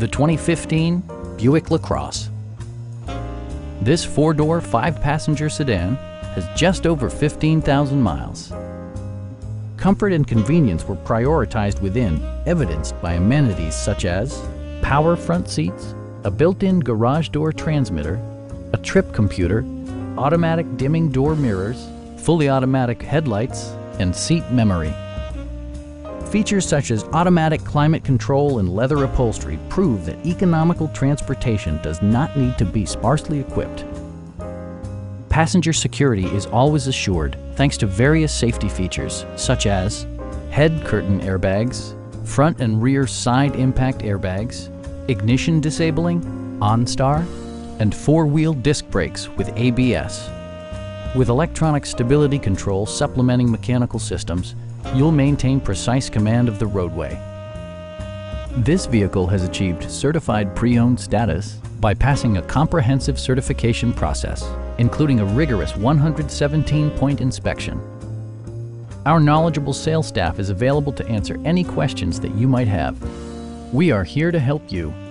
the 2015 Buick LaCrosse. This four-door, five-passenger sedan has just over 15,000 miles. Comfort and convenience were prioritized within, evidenced by amenities such as power front seats, a built-in garage door transmitter, a trip computer, automatic dimming door mirrors, fully automatic headlights, and seat memory. Features such as automatic climate control and leather upholstery prove that economical transportation does not need to be sparsely equipped. Passenger security is always assured thanks to various safety features such as head curtain airbags, front and rear side impact airbags, ignition disabling, OnStar, and four-wheel disc brakes with ABS. With electronic stability control supplementing mechanical systems, you'll maintain precise command of the roadway. This vehicle has achieved certified pre-owned status by passing a comprehensive certification process, including a rigorous 117-point inspection. Our knowledgeable sales staff is available to answer any questions that you might have. We are here to help you.